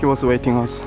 He was waiting us.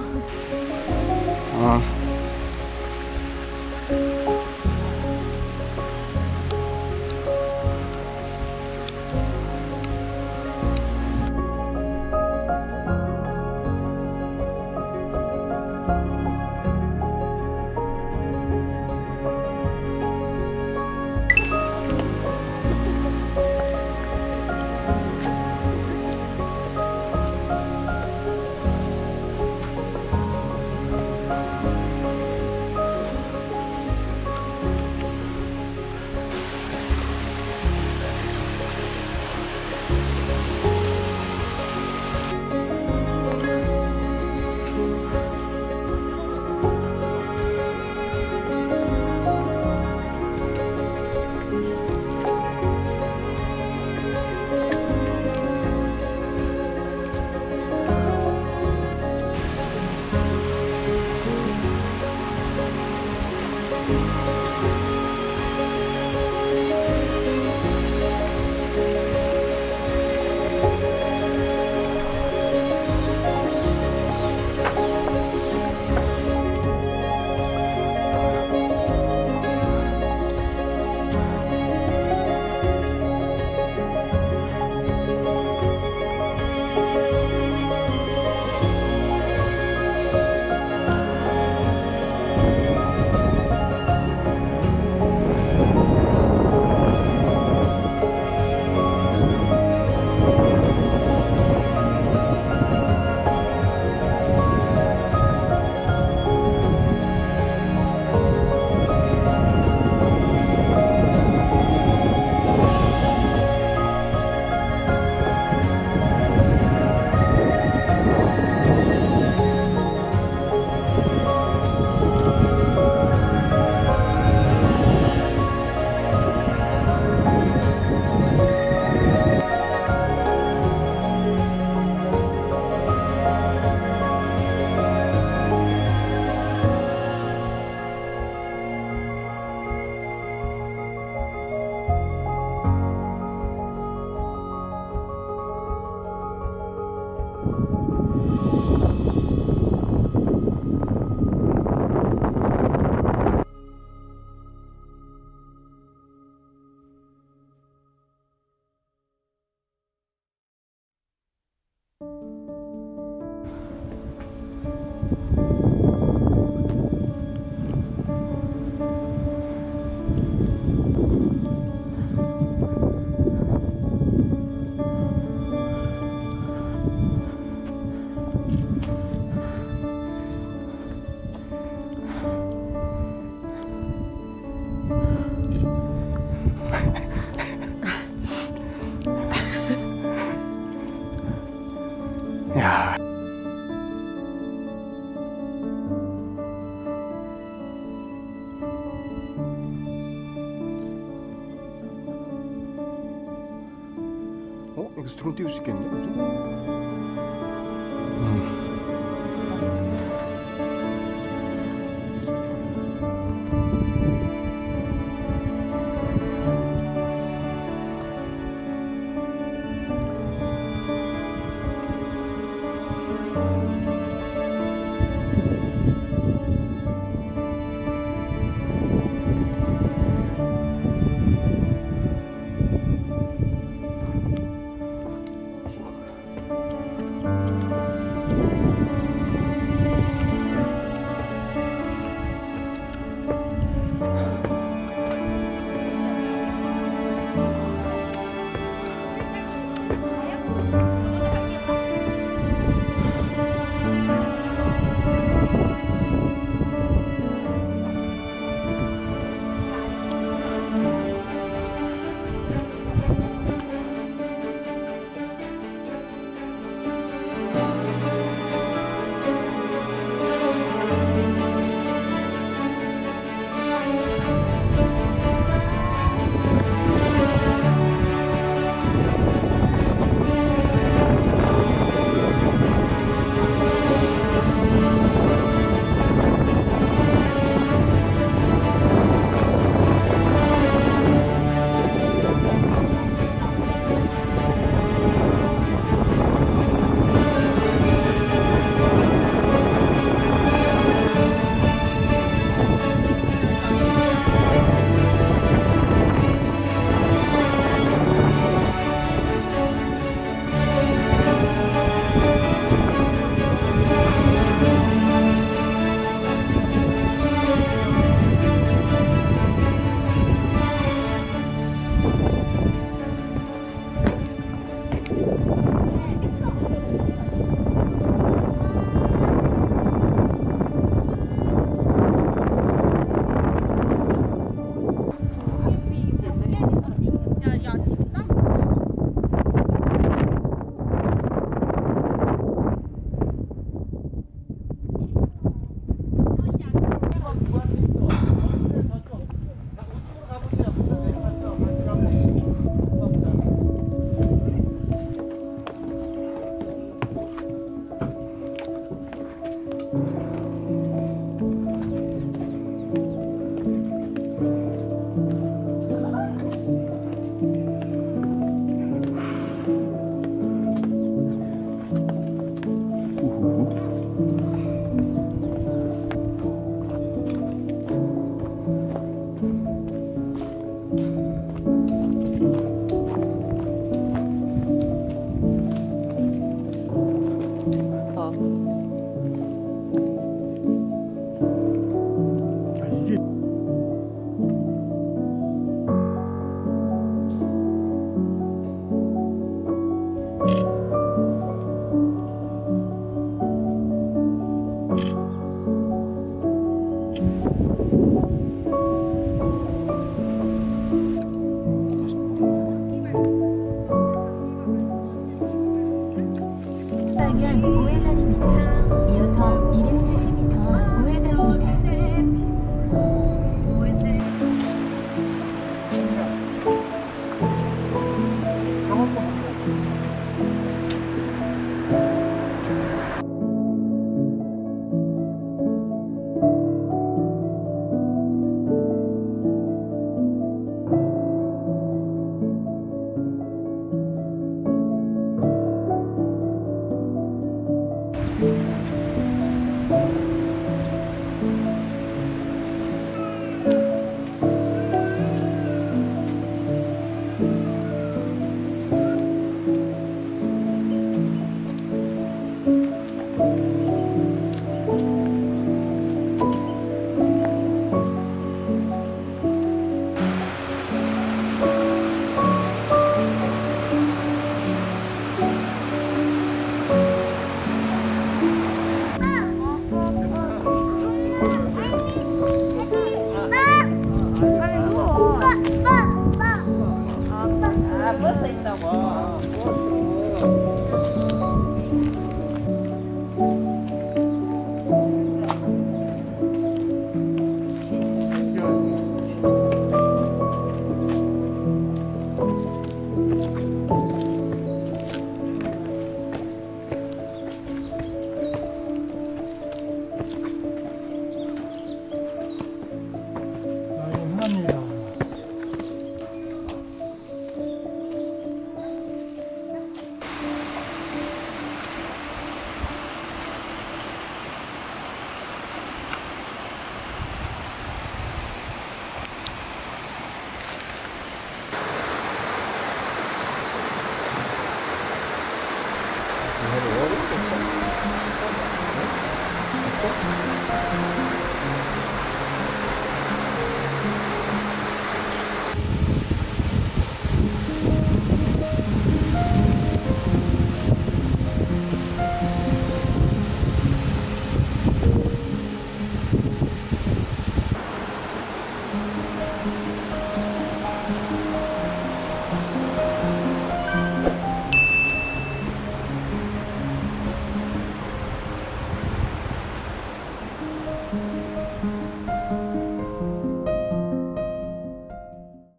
어? 여기서 드론 띄울 수 있겠네, 그죠?